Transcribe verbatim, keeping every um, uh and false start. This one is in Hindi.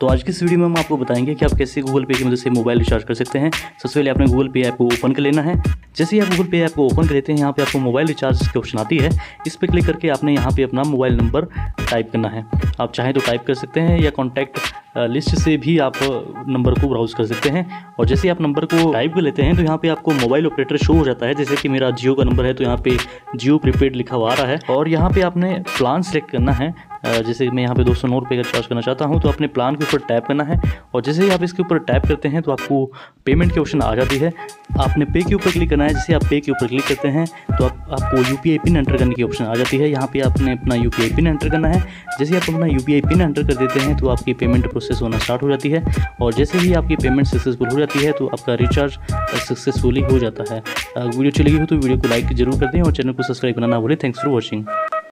तो आज की इस वीडियो में हम आपको बताएंगे कि आप कैसे गूगल पे की मदद से मोबाइल रिचार्ज कर सकते हैं। सबसे पहले आपने गूगल पे ऐप को ओपन कर लेना है। जैसे ही आप गूगल पे ऐप को ओपन कर लेते हैं, यहाँ पे आपको मोबाइल रिचार्ज की ऑप्शन आती है। इस पर क्लिक करके आपने यहाँ पे अपना मोबाइल नंबर टाइप करना है। आप चाहें तो टाइप कर सकते हैं या कॉन्टैक्ट लिस्ट से भी आप नंबर को ब्राउज कर सकते हैं। और जैसे आप नंबर को टाइप कर लेते हैं तो यहाँ पे आपको मोबाइल ऑपरेटर शो हो जाता है। जैसे कि मेरा जियो का नंबर है तो यहाँ पे जियो प्रीपेड लिखा हुआ आ रहा है। और यहाँ पे आपने प्लान सेलेक्ट करना है। जैसे मैं यहाँ पे दो सौ नौ रुपये का रिचार्ज करना चाहता हूँ तो अपने प्लान के ऊपर टैप करना है। और जैसे ही आप इसके ऊपर टैप करते हैं तो आपको पेमेंट की ऑप्शन आ जाती है। आपने पे के ऊपर क्लिक करना है। जैसे आप पे के ऊपर क्लिक करते हैं तो आप, आपको U P I pin enter करने की ऑप्शन आ जाती है। यहाँ पे आपने अपना U P I pin enter करना है। जैसे आप अपना U P I pin enter कर देते हैं तो आपकी पेमेंट प्रोसेस होना स्टार्ट हो जाती है। और जैसे ही आपकी पेमेंट सक्सेसफुल हो जाती है तो आपका रिचार्ज सक्सेसफुली हो जाता है। वीडियो अच्छी लगी हो तो वीडियो को लाइक जरूर कर दें और चैनल को सब्सक्राइब करना ना भूलें। Thanks for watching.